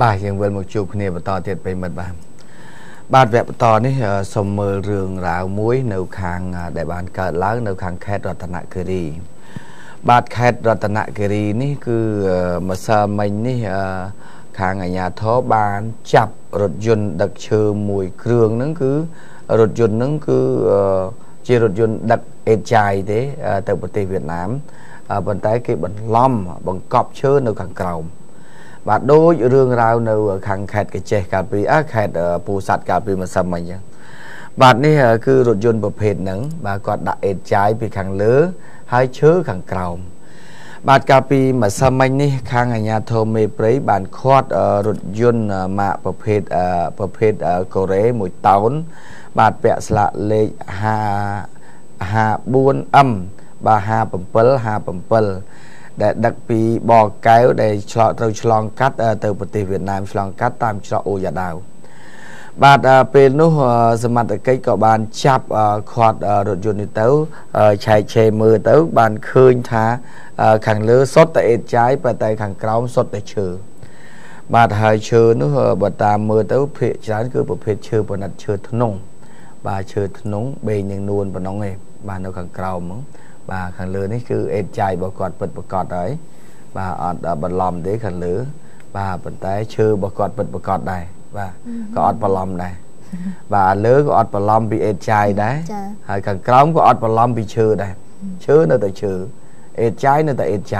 บ่ายยังเวลมาจูบเนบต่อเทียดไปหมดบ้างบาดแผลต่อนี่สมมือเรืองราวมุ้ยเนื้อคางได้บานเกิดล้างเนื้อคางแคดรัตนคดีบาดแคดรัตนคดีนี่คือมาซาเมนนี่คางอาญาท้อบานจับรถยนต์ดักเชื่อมวยเครื่องนั่นคือรถยนต์นั่นคือเจรถยนต์ดักเอจายเด้แต่ประเทศเวียดนามบรรทัดกี่บรรล้อมบรรกอบเชื่อเนื้อคางเก่าบาดโดยเรื่องราวในขังแคดกับเจกับปีอาแคดปูสัตกับปีมันสมัยยังบาดนี่คือรถยนต์ประเภทหนึ่งบาดก็ดักเอ็ดใจปีขังเลือให้เชื้อขังเก่าบาดกับปีมันสมัยนี่ขังอาญาโทเมเปรย์บาดคอดรถยนต์มาประเภทเกเรหมวยต้นบาดแปะสละเลหาบุญอัมบาหาปุ่มเปิลหาปุ่มเปิลแต่ดักปีบอกแก้วได้เราฉลองกัดเตอร์ปฏิเวียดนามฉลองกัดตามฉลองโอยาดาวบาดเป็นนู้สมัติกิจกับบานจับขอดรถยนต์เต้าชายเชมือเต้าบานคืนท้าขังเลือสดแต่เอ็ดใจไปแต่ขังกล้าวสดแต่เชื่อบาดหายเชื่อนู้บาดตามมือเต้าเพจร้านคือประเภทเชื่อปนัดเชื่อทนงบาดเชื่อทนงเบยยังนวลปน้องเองบาดเอาขังกล้าวมั้งบาขันเลือนี่คือเอ็ดใจประกอบเปิดประกอบได้บาอัดบอลลอมได้ขันเลือบาปัจจัยเชื่อประกอบเปิดประกอบได้บาก็อัดบอลลอมได้บาเลือก็อัดบอลลอมปีเอ็ดใจได้ขันกล้องก็อัดบอลลอมปีเชื่อได้เชื่อเนื้อแต่เชื่อเอ็ดใจเนื้อแต่เอ็ดใจ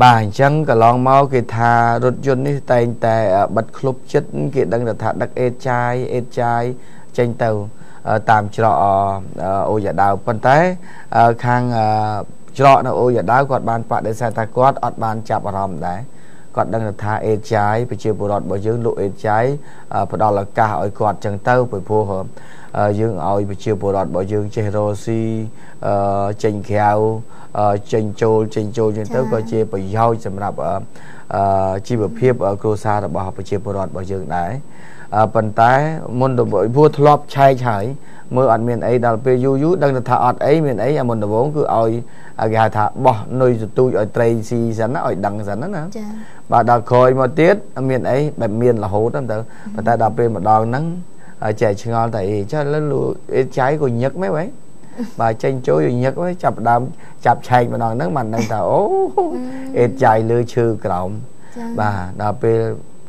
บาจังก็ลองเมากีตารถยนต์นี่แต่บัดคลุบชิดกีดังแต่ถัดดักเอ็ดใจเจนเตาตามจรอโอยาดาวปันท้ายคางจรอโอยาดาวกอดบานปะเดชะตะกอดอดบานจับอารมณ์ได้กอดดังทาเอจใจไปเชียวบุรุษบ่ยื่นลูกเอจใจพอดอลกาออยกอดจังเต้าไปพูหอมยื่นออยไปเชียวบุรุษบ่ยื่นเจโรซีเจนแควเจนโจจังเต้าก็เชียวไปย่อยสำหรับชีวเพียบครูซาบ่ไปเชียวบุรุษบ่ยื่นได้ปัญไตมันตัวบ่อยผู้ทะเลาะชายเฉยเมื่ออัดเมียนไอ้ดาวเปยูยูดังถ้าอัดไอ้เมียนไอ้มันตัวบ่งคือเอาแกถ้าบ่หน่วยจุดตัวเอาเตยซีสันน่ะเอาดังสันนั่นนะบาดาวคอยมาเตี้ยเมียนไอ้แบบเมียนละหูตั้งแต่ปัญไตดาวเปมาดองนั่งใจชงอนแต่จะแล้วลูกใช้กูยักไม่ไหวบาดใจโจยยักไว้จับดาวจับชายมาดองนั่งมันตั้งแต่โอ้เอ็ดใจเลยชื่อกล่อมบาดาวเป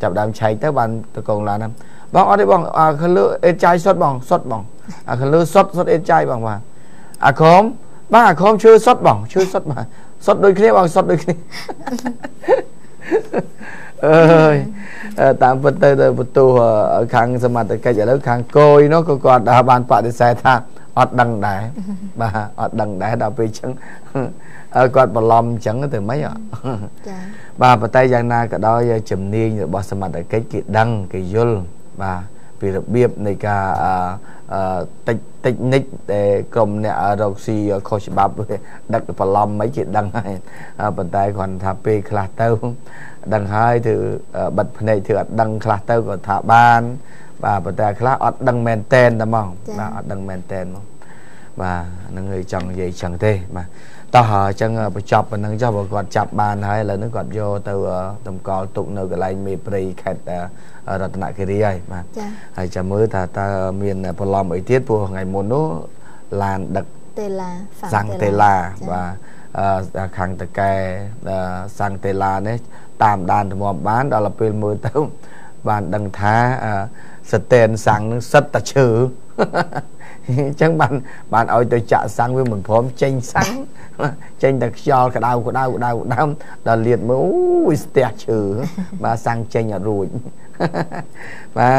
จับดาวชายแต่วันตะกงลานะบางอันได้บางคันเลือเอจายสดบางคันเลือสดเอจายบางว่าคอมชื่อสดบางสดโดยคลิปบางสดโดยคลิปตามประตูขังสมัติกายแล้วขังโกยเนาะก็กอดบานปะดิสายทางอดดังได้บ่าอดดังได้ดาวไปจังกอดบอลลอมจังก็ถึงไหมอ่ะบ่าประเทศยังนาก็ได้จำเนียงบ่สมัติกายกิดังกิยุลบ่าปีระเบียบในการเทคนิคกรมเนี่ยเราซีโคชบับดักปลอมไม่จิตดังให้ปัจจัยคนทาเปคลาเต้าดังให้ถือบัดในเถื่อดังคลาเต้าก็ทาบานบ่าปัจจัยคลาอดดังแมนเทนนะมองบ่าอดดังแมนเทนมองบ่านั่งเงยจังใหญ่จังเท่มาต่อหาจังไปจับมันนั่งจับกอดจับบานให้แล้วนึกกอดโยเต้าตำกอตุกเนื้ออะไรมีปรีแคดรัตนคดีไอ้มาไอ้จำมือตาเมียนพลอมไอเทียพวกไงโมโนลานดักสังเตลาว่าขังตะแกสังเตลาเนี่ยตามด่านหมอบบ้านเราเป็นมือเต้าบ้านดังท้าสเตนสังสัตตะชื่อจังบ้านเอาตัวจะสังไว้เหมือนพร้อมเจนสังเจนตะยอกระดาวกระดาวเราเลียดมืออุ้ยสเตะชื่อมาสังเจนอย่ารู้มา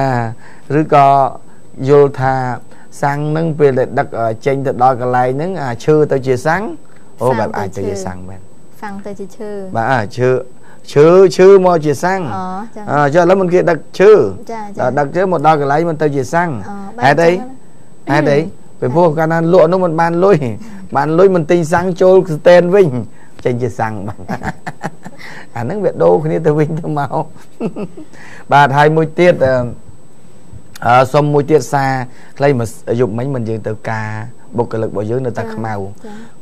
หรือก็โยธาสังนั่งเป็นเด็กดักเจนตะดอกอะไรนั่งชื่อตัวเจี๊ยสังโอ้แบบตัวเจี๊ยสังแบบสังตัวเจี๊ยชื่อมาชื่อมอเจี๊ยสังใช่แล้วมันคือดักชื่อดักชื่อหมดดอกอะไรมันตัวเจี๊ยสังไอ้เด็กไปพวกการนั้นลวดนู้นมันบานลุยมันตีสังโจลเตนวิ่งเจนเจี๊ยสังบ้างนักเวทโดคนนี้ตัววิ่งตัวเมาบาดไทยมวยเตี้ยสมมวยเตี้ยซาใครมาหยุดไหมมันยืนตัวกา บุกเลิกบ่เยอะในตะขมาว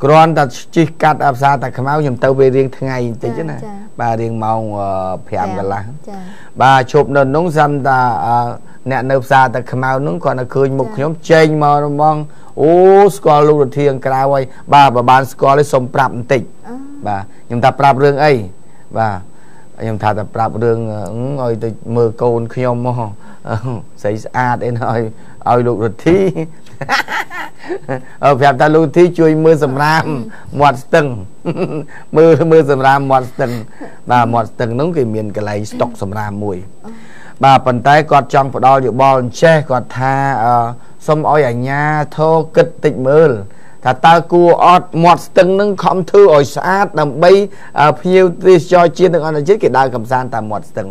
กรอนแต่จิกัดอาซาตะขมาวยังเตาไปเรียงทั้งไงแต่เจ้าน่ะบาเรียงมองพยายามกันละบาชมนนงซ้ำตาเนี่ยในซาตะขมาวนึงก่อนเคยมุกย้อมเจงมองมองโอ้สกอลูเทียงกลายไว้บาบานสกอเลยสมปรับติดบายังตาปรับเรื่องไอ้บายังตาปรับเรื่องไอ้ตัวมือโกนขยมมองใส่สะอาดเองไอ้ไอ้ลูกที่แผลตาลูกที่ช่วยมือสำรามหมดตึงมือสำรามหมดตึงบาหมดตึงน้องกิมีนกะไรสต็อกสำรามมวยบาปันไตกอดจังปอดอยู่บอลเช่กอดทาสมอ้อยอย่างเงี้ยโทกึดติดมือถ้าตากูอดหมดตึงนึงคำทื่ออ้อยสะอาดนำไปพิวตีจอยจีนอันนั้นเจ็ดกิดดาวกำซานตามหมดตึง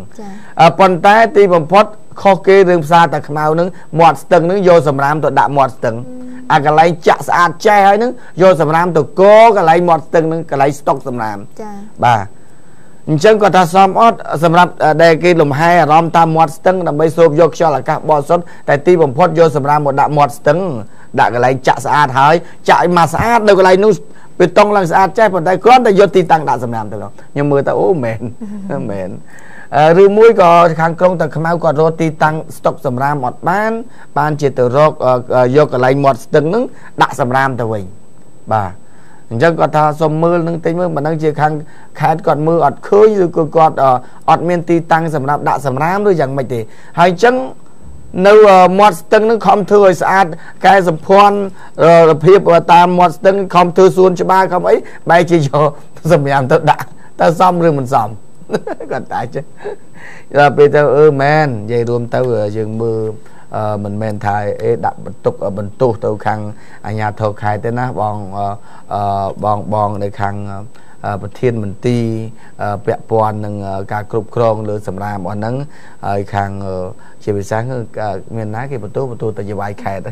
ปันไตตีบมพดข้อเกเรื่องซาตะขมาวนึงหมดตึงนึงโยสำรามตัวดะหมดตึงอะไรจะสะอาดใจให้นึงโยสำรามตัวโก้อะไรหมดตึงนึงอะไรสต็อกสำรามบ้าฉันก็ทำซ้อมอดสำหรับเด็กกินลมให้รอมตามหมดตึงนำไปสูบยกชอหลักกับบอสดแต่ตีผมพดโยสำรามหมดดะหมดตึงดะอะไรจะสะอาดหายจะมาสะอาดเด็กอะไรนู้ไปต้องหลังสะอาดใจผมได้ก้อนแต่โยตีตังดะสำรามตลอดยังมือตาโอ้เหม็นเหม็นหรือมุ้ยก็ทางกรงแต่ขมาวก็โรตีตังสต็อกสำรามหมดบ้านปานเจตโรคโยกอะไรหมดตึงนึงดะสำรามตัวเองบ้าฉันก็ทำสมมือนึงตีมือมันนั่งเจียงแขนกอดมืออดเคยอยู่กอดอดเมียนตีตังสำหรับดะสำรามด้วยอย่างไม่ตีให้ฉันเนื้อหมดตึงนึงคอมเทอร์สะอาดกายสมพรเพียบตามหมดตึงคอมเทอร์ส่วนชบาคำไอ้ใบจีโยสมยามตัวดะแต่ซ้อมหรือมันซ้อมก็ตายจ้ะเราไปเตาแมนใหญ่รวมเตาอย่างมือมันแมนไทยดับบรรทุกบรรทุกเตาคังอาญาเตาคายเต้นนะบองในคังประเทศมันตีเปียปอนหนึ่งการกรุบกรองหรือสำราญอันนั้นคังเชียร์ไปสร้างเมียนน้าเกี่ยวกับประตูตะยบายแขกได้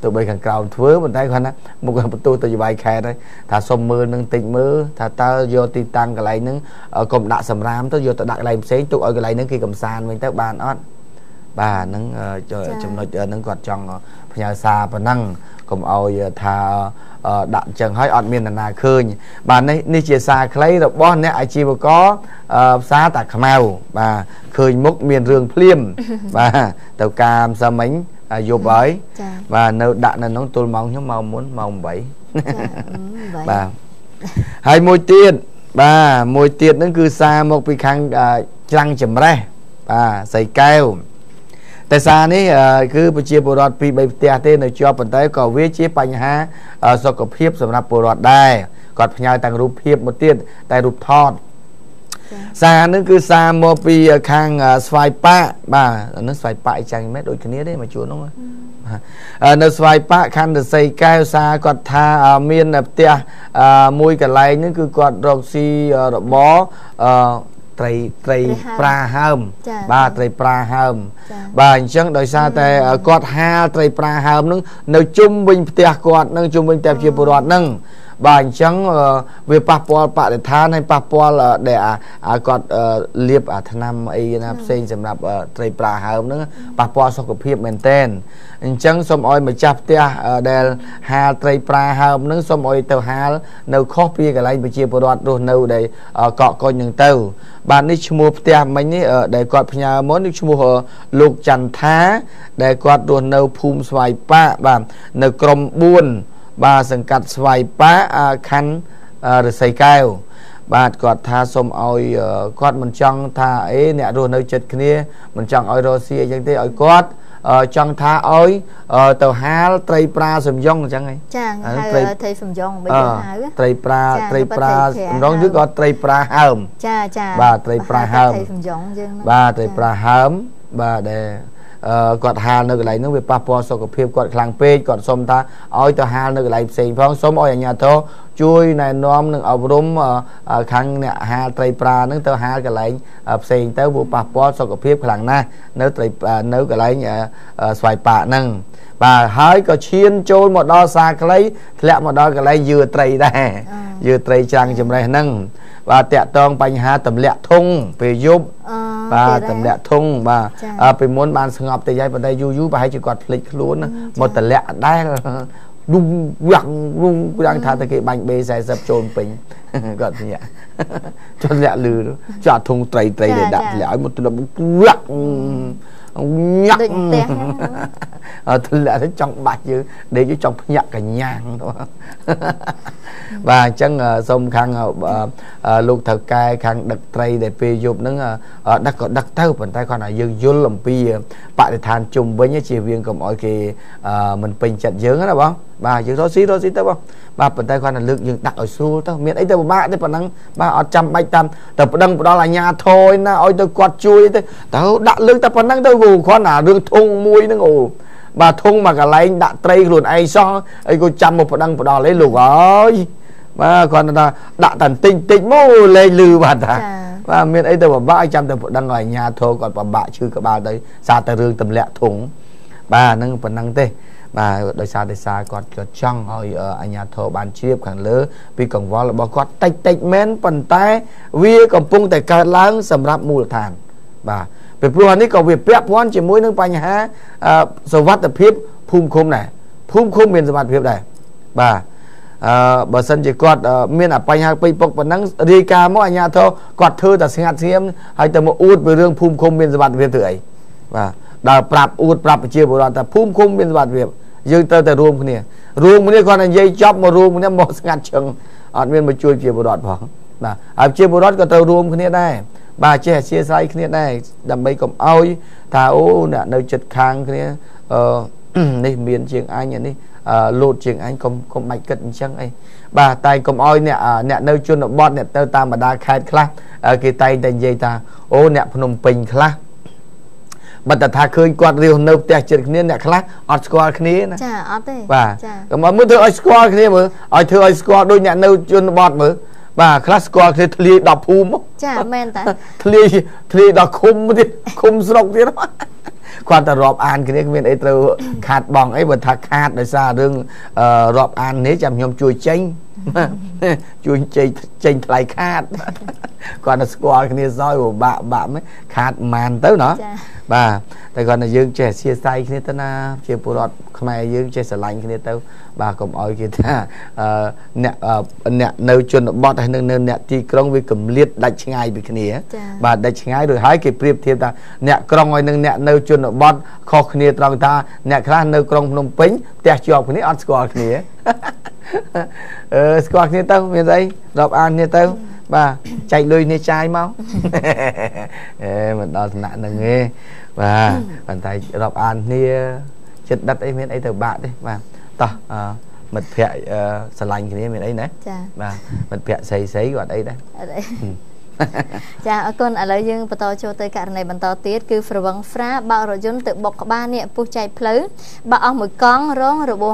ตัวใบขังกล่าวเฟื่อมันได้คนนะมุกประตูตะยบายแขกได้ถ้าสมมือหนึ่งติดมือถ้าตาโยติตังอะไรนึงกลมดักสำราญตัวโยตดักอะไรเสียตัวอะไรนึงกี่กำซานมันแต่บานอดบานนั่งจำนวนนั่งกอดจังพญาซาปนั่งกลมเอาทาดักจังให้อดเมียนนาคืนบานนี้นี่เชียร์ซาใครเราบ้านเนี่ยไอจีบอกก็ซาตะขมาวบาเคยมุกเมียนเรืองเพลี่ยมบาเต่ากามสมิงโยบายบาเนื้อดักนั้นน้องตูนมองเขามองม้วนมองใบบาให้มวยเตี้ยบามวยเตี้ยนั่นคือซาหมกปีคังจังจำแร่บาใส่แก้วแต่ซานี่คือปัจเจกบุรุษปีใบเตะเต้นในจอปันไตก็วิจิปัญหาสกปรกสำหรับบุรุษได้กอดพญายต่างรูปเพียบหมดเตี้ยแต่รูปทอดซานั่นคือซาโมปีคางสไฟปะบ้านั่นสไฟปะจังไหมโดยคนนี้ได้มาชวนน้องนั่นสไฟปะคันใส่แก้วซากอดทาเมียนเตะมวยกับไรนั่นคือกอดรองซีรบบอไตรปลาห้ามบ้าไตรปลาห้ามบ้าอย่างเช่นโดยซาแต่กอดฮาไตรปลาห้ามนึงในจุ่มบินเตะกอดนึงจุ่มบินเตะเชียบรอดนึงบ้าอย่างเช่นเวปาปอลปะเดทานให้ปาปอลเดากอดเลียบธนามไอ้นะครับเส้นสำหรับไตรปลาห้ามนึงปาปอลสกปรกเหม็นเต้นอย่างเช่นสมอ้อยมาจับเตะเดลฮาไตรปลาห้ามนึงสมอ้อยเตาฮาเนื้อข้อพีกับไรไปเชียบรอดดูเนื้อได้เกาะก้นอย่างเต้าบ้านนี้ชมูเตียมมันนี่ได้กอดพญามดนี่ชมูลูกจันท้าได้กอดดวนเนื้อภูมิสวายปะบ้านเนื้อกลมบุญบ้านสังกัดสวายปะคันหรือใส่แก้วบ้านกอดทาสมเอากอดมันจังทาเอเนี่ยดวนเนื้อจัดขี้มันจังเอาโรเซียยังได้เอากอดจังทาเอาเต่าหาไตรปลาสมยองจังไงจังไตรไตรสมยองไปดูหาไตรปลาน้องนึกว่าไตรปลาห้ามจ้าบ่าไตรปลาห้ามบ่าไตรปลาห้ามบ่าเดกอดหาเนื้อไหลนึกไปปะปอสกับเพียบกอดคลังเปย์กอดสมตาเอาเต่าหาเนื้อไหลเสียงพ้องสมเอาอย่างเงี้ยท้อช่วยในน้อมนึกเอาร่มครั้งเนี่ยหาไตรปลานึกเต่าหากับไหลเสียงเต่าบุปผาปอสกับเพียบคลังนะเนื้อไตรเนื้อกับไหลเนี่ยสวายปะนั่งบ่าหายก็เชียนโจนหมดดอซาไกลแหละหมดดอกับไหลยืดไตรได้ยืดไตรจังจำไรนั่งบ่าเตะตองปัญหาตำเละทงไปยุบบ่าตำเละทงบ่าไปม้วนบานสงบแต่ยายบ่ได้ยู่ๆไปให้จุดกอดพลิกล้วนหมดตะเละได้ ดุงดังดุงดังทาตะเกียบบังเบสายสับโจนปิงก็เนี่ยจนแหละลือจ่าทงไตรไตรเด็ดดัดแหละมันตัวมันหลักnhắc thật là nó trong bạch chứ để chứ trong nhặt cả nhang và chân sông khang lục thật cai khang đặc trai để phê dục nâng đặc có đặc thơ phần tay con là dương vô lòng pi bạn để than chung với những chị viên của mọi kỳ mình bình chặt dưỡng đó không bà chứ đó xí tớ không bà phần tay con là lực dương đặc ở xua tớ miễn ấy tớ ba tớ phần năng ba ở trăm bạch tâm tớ phần năng đó là nhà thôi na ôi tớ quạt chui tớ tớ đã lực tớ phần năng tớ gù khó nả đường thung muối nó ngủ bà thung mà cả lấy đã tây luôn ai so ấy cô trăm một phần năng phần đó lấy lục ơi bà còn là đã thần tinh tinh mô lê lư bà ta và miễn ấy tớ bảo ba trăm tớ phần năng ở nhà thôi còn bà bạ chứ các bà đấy xa tớ rương tầm lẹ thùng bà năng phần năng tê và đời xa còn trong hồi ở nhà thờ bàn chiếp khẳng lỡ vì còn võ là bỏ quát tách tách mến phần tay vì còn phung tại cả láng sầm rạp mù thàn và về phương án này còn việc phép hoàn chỉ mỗi nâng bánh hả sầu vắt tập hiếp phung khung này phung khung miền sầu vắt hiếp này và bà sân chỉ quát miền ở bánh hả bây bọc và nắng đi ca mỗi nhà thờ quát thơ ta sinh hạt xem hay tầm một út với rương phung khung miền sầu vắt hiếp thử ấy và đàoปรับอุดปรับเชียบราณแต่พุ่มคุ้มเป็นสวัสดิ์เวียบยืนเตอแต่รวมคนนี้รวมคนนี้ก่อนยัยจอบมารวมคนนี้หมดสกัดเชิงอ่านเวียนมาช่วยเชียบราณพอนะเชียบราณก็เตอรวมคนนี้ได้บาเชียเชียไซคนนี้ได้ดำไปกับเอาถ้าโอ้เนี่ยในจุดคางคนนี้นี่เมียนเชียงไอ้เนี่ยนี่โลดเชียงไอ้ก็ก็ไม่เกิดเชียงไอ้บาไตกับเอาเนี่ยเนี่ยในจุดบอดเนี่ยเตอตามบดาคายคลากีไตแต่ยัยตาโอ้เนี่ยพนมเปงคลาบัตรทาเคยกวาดเรียวเนิบแต่จุดนี้เนี่ยคลาสออสควอคนี้นะว่าก็มาเมื่อเธอออสควอคนี้มือไอเธอออสควอโดยเนี่ยเนิบจนบอดมือว่าคลาสควอคือทะเลดอกภูมิจ้าแม่นแต่ทะเลดอกคุมดิคุมสลบดินะความแต่รอบอ่านคือเนี่ยไอเธอขาดบองไอบัตรทาขาดโดยซาเรื่องรอบอ่านนี้จำยอมช่วยเจงช่วยเจงทลายขาดcòn là squat kia soi của bạn ấy khát màn tới nó và tại còn là dương trẻ xia say kia tới na chia bù đọt mày dương trẻ sờ lạnh kia tới bà cũng ở kia ta nè nấu chun bọt hay nâng nè thì con với cầm liệt đại ngay bị kia và đại ngay rồi hái cái priệp thêm ta nè con ngồi nâng nè nấu chun bọt kho kia trong ta nè khá nấu con nông pính tẹt chọc cái này ăn squat kia squat kia tao miền tây đọc ăn kia tao và chạy lùi nơi chai máu mình đo nạn là nghe và còn thầy đọc an nia chất đất ấy miền ấy từ bạn đấy và to mật phẹ sờ lành thì miền ấy đấy và mật phẹ sấy sấy gọi đây đấyจากคนอะไรยังประตูโชว์ตัวการในบรรทอตีคือฝรั่งฟราบางรถยนต์ตึกบกบ้านเนี่ยผู้ใจเพลินบางมือก้องร้องระบบ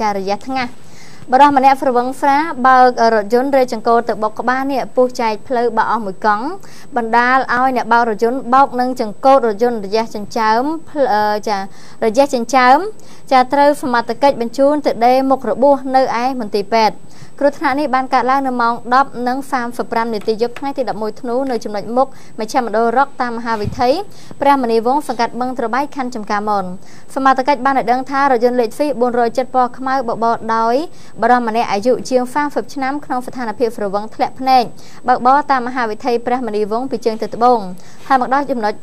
จารยะทั้งนั้นบางมันเนี่ยฝรั่งฟราบางรถยนต์เรื่องจังโกตึกบกบ้านเนี่ยผู้ใจเพลินบางมือก้องบรรดาเอาเนี่ยบางรถยนต์บางนึงจังโกรถยนต์ระยะจังเฉิมจากระยะจังเฉิมจากเตอร์ฟมาตะเก็ตบรรจุตึกเดมกระบุเนื้อไอ้มันตีเป็ดกรุธนานี่บ้านกาล่างนมองดับนังฟาร์มฝรั่งในตียกให้ตีดับมวยธนูในจุดหน่วยมุกไม่ใช่มาโดร็อกตามหาวิถีพระมณีวงศ์สังกัดเมืองตระไบคันจำกามอนสมาตะกัดบ้านในเดินท่ารถยนต์เลดฟีบุญรอยจัดปอขมายบบดอยบารมีในอายุเชียงฟาร์มฝรั่งน้ำคลองสถานเพียรฝรั่งทะเลพเนจบักบ่อตามหาวิถีพระมณีวงศ์ปีเชียงตะบงหาบักด้อยจุดหน่วย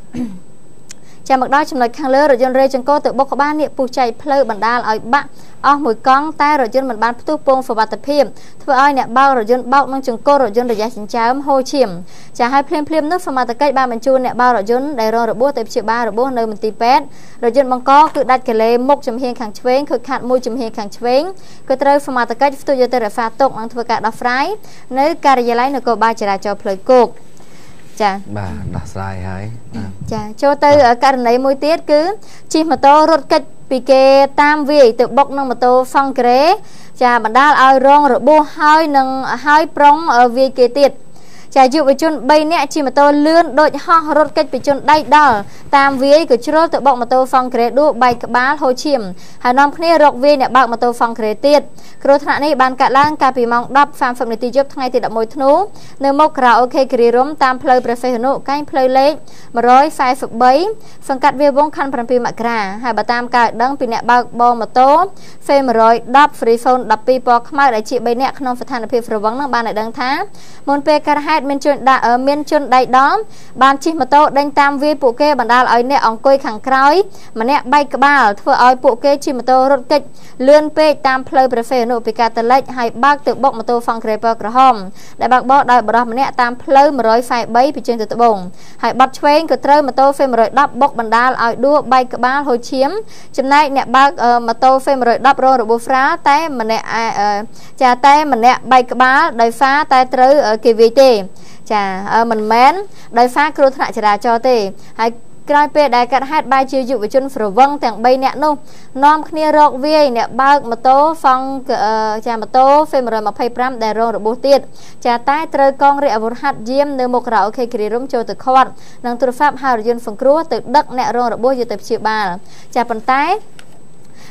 จากบักด้อยจุดหน่วยคังเลอรถยนต์เรจังโกตะบกบ้านเนี่ยปูใจเพลิดบันดาลอยบะออกมือกล้องใต้รถยนต์เหมือนบ้านตู้ปงฝาบัตรเพียมทว่าอ้อยเนี่ยเบารถยนต์เบานั่งจังโก้รถยนต์ระยะสินเจ้าโฮชิมจะให้เพลมนึกสมาตะเกียบ้านบรรจุเนี่ยเบารถยนต์ได้รอรถบัวเต็มเชียบ้ารถบัวเนยมันตีเป็ดรถยนต์บางก็คือดัดกันเลยมกจำเฮงขังเชว้งคือขาดมูจำเฮงขังเชว้งก็เตยสมาตะเกียตัวยืดเตยฟ้าตกนั่งทว่าการดับไฟเนื้อการยาไลน์นกบ้าจราจรเพลยกุกจ้าบ้าดับไฟหายจ้าโชว์เตยการไหนมวยเตี้ยคือชิมมาโตรถกัดปีเกตามวิติบกนมาโตฟังเกรจะบรรดาเอารองระบุให้หนึ่งให้ปรองวิเกติด จะอยู่ไปจนใบเนี้ยชิมตัวเลื่อนโดยห่อรถเกิดไปจนได้ดอตามวิ่งก็ชโรตัวบอกมาตัวฟังเกรดูใบกบ้าโฮชิมหานอมคนนี้รกวิ่งเนี่ยบอกมาตัวฟังเกรติดกระทำในบ้านกะล่างกาปีมองดับแฟนสมิติยบทั้งไงติดมวยธนูเนื้อมกราโอเคกรีร่มตามเพลย์ประเฟหนุใกล้เพลย์เล็กมาร้อยไฟฝึกใบสังกัดเวียบงคันพันปีมะกราหายไปตามกาดังปีเนี่ยบอกบอมาตัวเฟมร้อยดับฟรีโซนดับปีปอกมาได้ชิใบเนี่ยขนมสถานอภิประวังนักบ้านในดังท้ามนเปกระหัดเมนจนด่าเมนจนได้ด้อมบ้านชิมาโตดังตามวีปุเกบันดาลอ้อยเนี่ยองคุยขังคร้อยมันเนี่ยใบกระบาลเพื่ออ้อยปุเกชิมาโตรถเก๋เลื่อนเปตามเพลย์ประเฟหนุปิกาตะเล็กให้บ้าตึกบกมาโตฟังเกรเปกระหอมได้บักบอกได้บรอมันเนี่ยตามเพลย์มาร้อยไฟใบไปจนตัวบงให้บักเชงก็เตอร์มาโตเฟมร้อยดับบกบันดาลอ้อยดูใบกระบาลโหเฉียมจำได้เนี่ยบักมาโตเฟมร้อยดับโรบุฟ้าแต่มันเนี่ยจะแต่มันเนี่ยใบกระบาลได้ฟ้าแต่เตอร์กีวีเตจะมันแม้นได้ฟ้าครูถนัดจะได้จอเตให้กลายเป็นได้การหัดใบจิ๋วอยู่ไปจนฝรั่งวังแต่งใบเนี่ยนุ่มน้อมคนนี้รกเวียเนี่ยบ้ามาโตฟังจะมาโตเฟมรอยมาไพ่พรำได้รองระบุติดจะใต้เตยกองเรียบหัดเยี่ยมเนื้อหมกเราโอเคกรีร่มโจตึกขวัญนางตุลฟ้าหายยืนฝังครัวตึกดักเนี่ยรองระบุอยู่แต่เฉียบบาลจะปันใต้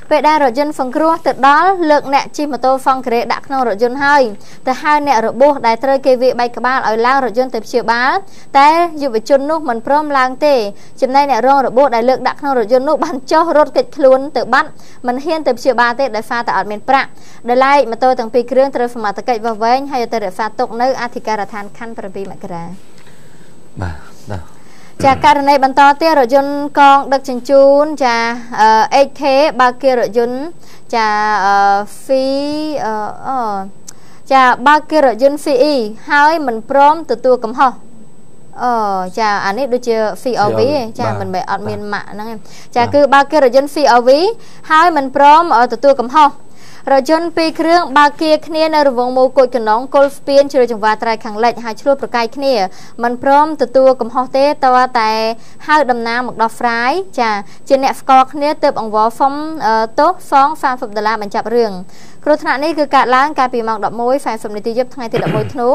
ไปได้รถยนต์ฟังครัวตึกดอลเลือกเนี่ยชิมตัวฟังเกรดักนรถยนต์ให้แต่ให้เนี่ยรถบุกได้เตยเกวีใบกระบาลเอาล่างรถยนต์เต็มเชียวบ้านแต่อยู่ไปจนนุ่มเหมือนพร้อมล้างเตะจำได้เนี่ยรถบุกได้เลือกดักนรถยนต์นุ่มบันจ้ารถติดคลุนตึกบัตมันเฮียนเต็มเชียวบ้านเตะได้ฟ้าแต่อดเมนประได้ไล่มาตัวตั้งปีเครื่องเตยสมัติเกย์วาเว้นให้เตยได้ฟ้าตกในอธิการทานขั้นประปีมกราจากการในบรรดาเตอร์รถยนต์กองดักจันจูนจากเอเคบาเกอร์รถยนต์จากฟีจากบาเกอร์รถยนต์ฟีให้มันพร้อมตัวกับห่อจากอันนี้ดูเจอฟีเอาวีจากมันแบบอัดเมียนหมะนั่นเองจากคือบาเกอร์รถยนต์ฟีเอาวีให้มันพร้อมตัวกับห่อรถยนต์ปีเครื่องบาเกียคเนียในระวงโมกุลกับน้องกอลฟเปียนเชื่อจังหวะไตรขังเล็กหายช่วยประกายคเนียมันพร้อมตัวกับฮอเตตัวแต่ห้าดำน้ำหมกดอกฟรายจ้ะเจเนฟกอคเนียเติบองวอฟองโต๊ะฟองฟาร์มฝึกดาราบรรจับเรื่องกรุณานี่คือการล้างการปีมองดอกมวยแฟนสมนิติยบทั้งไงติดดอกมวยธนู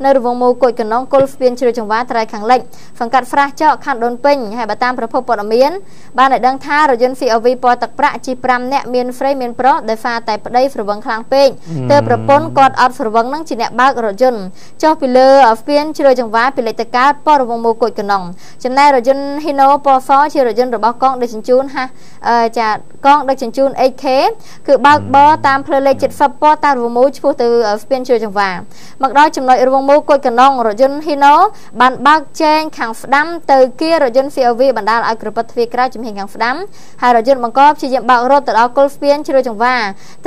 ในระวงโมกุลกับน้องกอลฟเปียนเชื่อจังหวะไตรขังเล็กฝังกัดฟราเจาะขันโดนปิงให้บัตตามประพบปอดเมียนบ้านไหนดังท่ารถยนต์ฟีอวีปอตักประจีปรำเนี่ยเมียนเฟรเมียนเพราะได้ฟาแต่ได้ฝรั่งคลางเป่งเตอร์ประปนกอดอัดฝรั่งนั่งจีเนบ้ารถยนต์เจ้าพิเลอเฟียนเชื่อจังหวะพิเลตกาปอระวงโมกุลกันน้องจำได้รถยนต์ฮิโนปอฟอเชื่อรถยนต์รถบักกองเดชินจูนฮะจากกองเดชินจูนเอเคคือบักบอตามเพลเลจิตฟับปอตามระวงโมชูเตอร์เฟียนเชื่อจังหวะมักได้จำนวนระวงโมกุลกันน้องรถยนต์ฮิโนบันบักเจนขังดั้มเตอร์เกียรถยนต์ฟีอวีบันดาลอักรปัตฟีกราจำเห็นขังดั้มหารถยนต์บังกอบชี้จังบักรถแต่เอากอลเฟียนเชื่อจังหวะ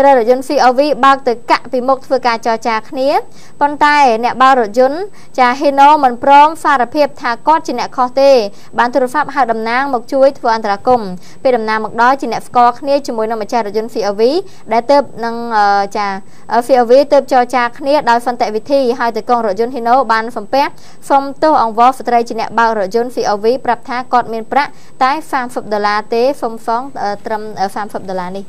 รถยนต์ฟีเอาวีบางตึกกะปีมกเพื่อการจอจากนี้ปนใต้เนี่ยบางรถยนต์จะเฮโนมันพร้อมฟาระเพียบทากอดจีเนคอเต้บางโทรศัพท์หาดำน้ำหมกช่วยทัวอันตรากรมเป็นดำน้ำหมกด้อยจีเนฟกอคนี้จมวยนำมาจากรถยนต์ฟีเอาวีได้เติบนังจะฟีเอาวีเติบจอจากนี้โดยฟันแต่วิธีให้ตึกกองรถยนต์เฮโนบางฝมเป๊ะฝมโตองวอฟตรายจีเนบางรถยนต์ฟีเอาวีปรับทากอดเมียนประใต้ฟาร์มฝมดอลลาร์เต้ฝมฟ้องตรมฟาร์มฝมดอลลาร์นี่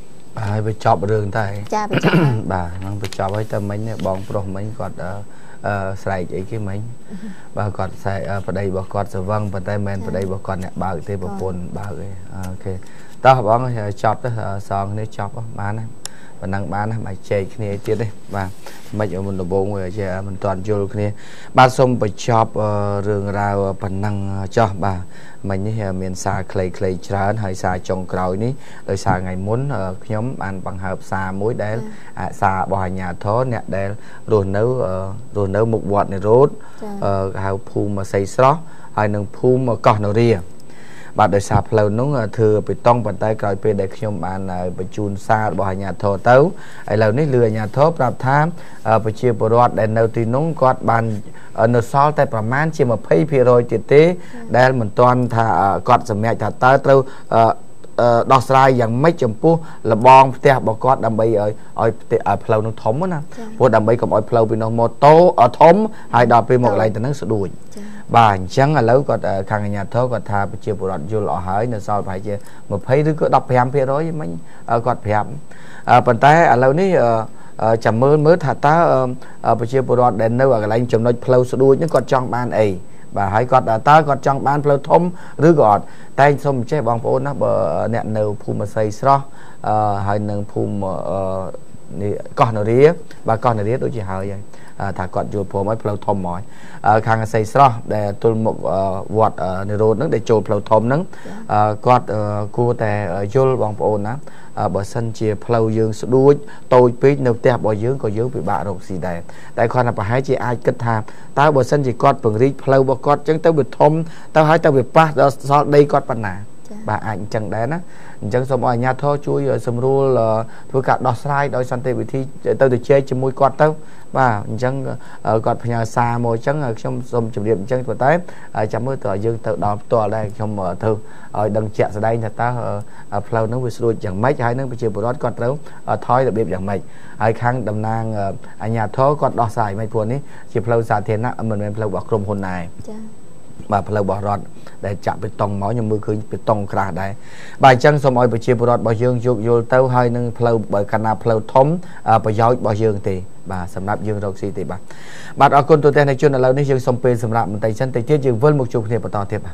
ไปจับเรื่องไทยจ้าไปจับบ่าน้องไปจับไว้แต่เหม็นเนี่ยบองโปรเหม็นกอดใส่ใจกี่เหม็นบ่ากอดใส่ประเดี๋ยวบ่ากอดสว่างประเดี๋ยวเหม็นประเดี๋ยวบ่ากอดเนี่ยบ่าเตะบ่าปนบ่าเลยโอเคต่อบ้องจับต่อสองเนี่ยจับบ้านนะมันนั่งบ้านนะมาเจอขี้เนี่ยเจี๊ยดเลยบ่าไม่เอามันระบบเลยเจี๊ยมันตอนโยนขี้เนี่ยบ้านส้มไปจับเรื่องราวพนังจับบ่ามันนี่เหมือนสาเคลย์เคลย์ชราหายสาจงกรอยนี้เลยสาไงมุนย้อมอันปังหาสามุ้ยได้สาบ่อหยาท้อเนี่ยได้โดนเนื้อมุกวัดในรถหาภูมิมาใส่ซอหายหนึ่งภูมิก่อนเรียบาดโดยสาเพลินน้องเธอไปต้องปันใต้กลายเป็นได้ย้อมอันไปจูนสาบ่อหยาท้อเต้าไอเหล่านี้เรือหยาท้อปรับท่ามไปเชียร์บรอดได้เนื้อตีน้องกอดบันนซอลแต่ประมาณเชี่ยมาเผยเพียรอยจิตเตะได้เหมือนตอนถ้ากอดสมัยถ้าตาเต้าดอกสลายยังไม่จมปูละบองเตะบอกกอดดำใบอ้อยเตะเพลาน้องทอมนะพวกดำใบกับอ้อยเพลาเป็นน้องโมโตทอมไฮดอเป็นหมดอะไรแต่นั่งสะดุดบางชั้นแล้วก็ทางญาติเธอก็ทาไปเชียร์บรอดยูหล่อหายนซอลไปเชียร์มาเผยหรือก็ดอกแพมเพียรอยไม่กอดแพมปัจจัยเรานี่ จำเมื่อเมื่อถ้าตาไปเชียร์บอลเด่นนึกว่าอะไรจำนวนเพลสดูยังกอดจังบ้านไอ้บ่าให้กอดตากอดจังบ้านเพลทมหรือกอดแต่สมเช่บางคนนะบ่แนวนิวภูมิใส่ซ้อให้หนึ่งภูมิก่อนหนี้บ่าก่อนหนี้โดยเฉพาะยังถ้ากอดอยู่ผมไม่เพลทมหมอยข้างใส่ซ้อแต่ตัวหมกวัดในรูนั้นได้โจเพลทมนั้นกอดกูแต่โยลบางคนนะบ่สันเชียเพลย์ยืงสุดด้วยตัวปีนเตะบ่ยืงก็ยืงไปบ่าดอกสีแดงแต่คนน่ะไปหายใจไอ้กึศทางตาบ่สันเชียกอดปงรีเพลย์บ่กอดจังเต้าบิดทมเต้าหายเต้าบิดป้าซอได้กอดปัญหาบ่าไอ้จังแดงนะจังสมัยญาติท่อช่วยสมรู้ทุกการดอกสไลด์ดอกสันเตวิธีเต้าติดเชื้อจมูกกอดเต้าบ่าจังกอดพญาซาโมจังชมสมจุดเด่นจังตัวเต้จำเมื่อตัวยืงเต้าดอกตัวแดงชมเธอดังเจ้าสไลด์น่ะตาเพลย์น้องวิสุดอย่างไม่ใช่นั่งไปเชียร์บอลกอดแล้วทอยแบบอย่างใหม่ไอ้ครั้งดำนางอันยาท้อกอดดอกสายไม่พวนี้เชียร์เพลย์สาเทนะมันเป็นเพลย์บอกกลมคนนายบ่าเพลย์บอกรอดได้จับไปตองหมอยมือคือไปตองกระได้บ่ายจังสมัยไปเชียร์บอลบ่ายยืงโยนเต้าให้นั่งเพลย์บ่ายขนาดเพลย์ทมบ่ายย้อยบ่ายยืงตีบ่าสำหรับยืงดอกสีตีบ่าบัดออกคนตัวแทนในชนเราในยืงสมเป็นสำหรับมันแต่ฉันแต่เทียบยืงเวิร์นมุกจุกเทียบต่อเทียบ